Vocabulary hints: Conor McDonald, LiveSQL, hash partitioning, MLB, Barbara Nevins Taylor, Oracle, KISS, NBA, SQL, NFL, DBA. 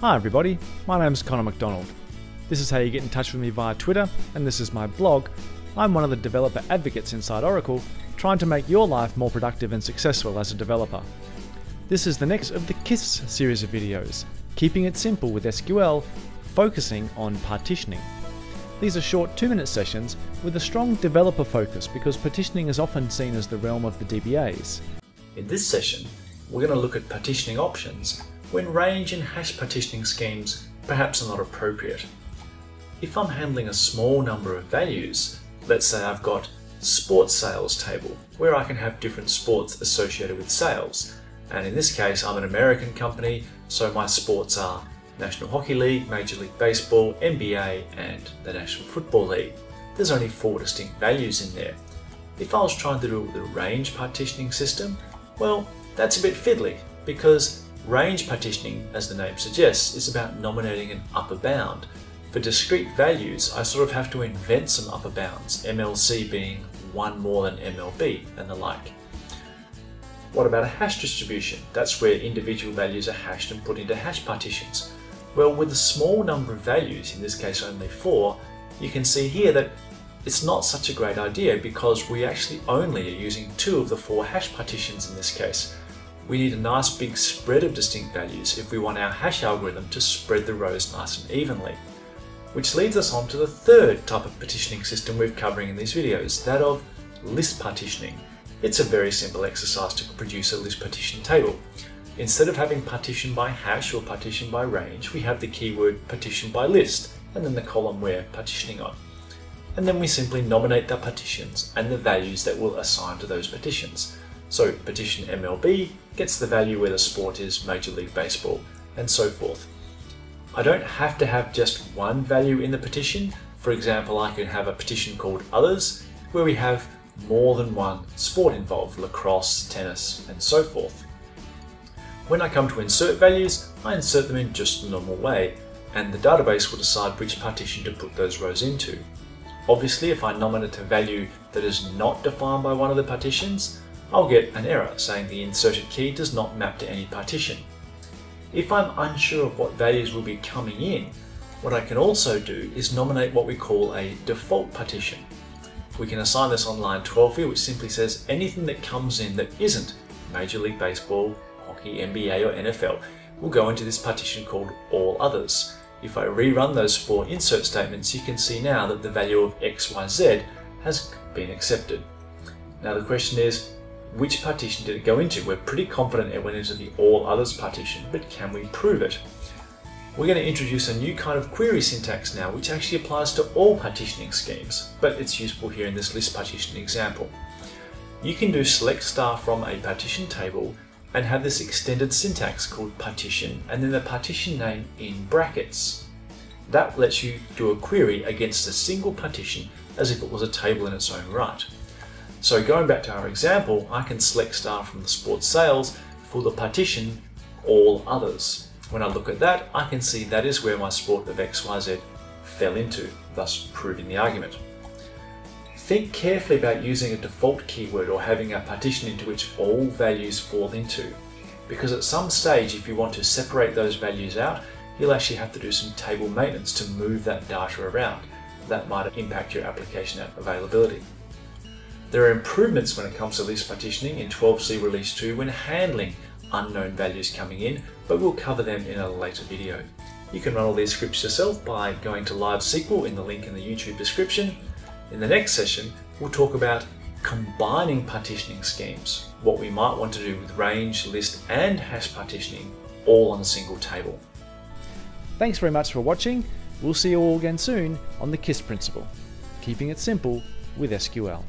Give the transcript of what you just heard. Hi everybody, my name's Conor McDonald. This is how you get in touch with me via Twitter, and this is my blog. I'm one of the developer advocates inside Oracle, trying to make your life more productive and successful as a developer. This is the next of the KISS series of videos, keeping it simple with SQL, focusing on partitioning. These are short 2-minute sessions with a strong developer focus because partitioning is often seen as the realm of the DBAs. In this session, we're going to look at partitioning options when range and hash partitioning schemes perhaps are not appropriate. If I'm handling a small number of values, let's say I've got sports sales table, where I can have different sports associated with sales. And in this case, I'm an American company, so my sports are National Hockey League, Major League Baseball, NBA, and the National Football League. There's only 4 distinct values in there. If I was trying to do it with a range partitioning system, well, that's a bit fiddly, because range partitioning, as the name suggests, is about nominating an upper bound. For discrete values, I sort of have to invent some upper bounds, MLC being 1 more than MLB and the like. What about a hash distribution? That's where individual values are hashed and put into hash partitions. Well, with a small number of values, in this case only 4, you can see here that it's not such a great idea because we actually only are using 2 of the 4 hash partitions in this case. We need a nice big spread of distinct values if we want our hash algorithm to spread the rows nice and evenly. Which leads us on to the third type of partitioning system we're covering in these videos, that of list partitioning. It's a very simple exercise to produce a list partition table. Instead of having partition by hash or partition by range, we have the keyword partition by list and then the column we're partitioning on. And then we simply nominate the partitions and the values that we'll assign to those partitions. So partition MLB gets the value where the sport is Major League Baseball, and so forth. I don't have to have just one value in the partition. For example, I could have a partition called Others, where we have more than one sport involved, lacrosse, tennis, and so forth. When I come to insert values, I insert them in just the normal way, and the database will decide which partition to put those rows into. Obviously, if I nominate a value that is not defined by one of the partitions, I'll get an error saying the inserted key does not map to any partition. If I'm unsure of what values will be coming in, what I can also do is nominate what we call a default partition. We can assign this on line 12 here, which simply says anything that comes in that isn't Major League Baseball, Hockey, NBA or NFL will go into this partition called All Others. If I rerun those 4 insert statements, you can see now that the value of XYZ has been accepted. Now the question is, which partition did it go into? We're pretty confident it went into the All Others partition, but can we prove it? We're going to introduce a new kind of query syntax now, which actually applies to all partitioning schemes, but it's useful here in this list partition example. You can do select star from a partition table and have this extended syntax called partition and then the partition name in brackets. That lets you do a query against a single partition as if it was a table in its own right. So going back to our example, I can select star from the sports sales for the partition All Others. When I look at that, I can see that is where my sport of XYZ fell into, thus proving the argument. Think carefully about using a default keyword or having a partition into which all values fall into, because at some stage if you want to separate those values out, you'll actually have to do some table maintenance to move that data around. That might impact your application availability. There are improvements when it comes to list partitioning in 12c Release 2 when handling unknown values coming in, but we'll cover them in a later video. You can run all these scripts yourself by going to LiveSQL in the link in the YouTube description. In the next session, we'll talk about combining partitioning schemes, what we might want to do with range, list, and hash partitioning all on a single table. Thanks very much for watching. We'll see you all again soon on the KISS principle, keeping it simple with SQL.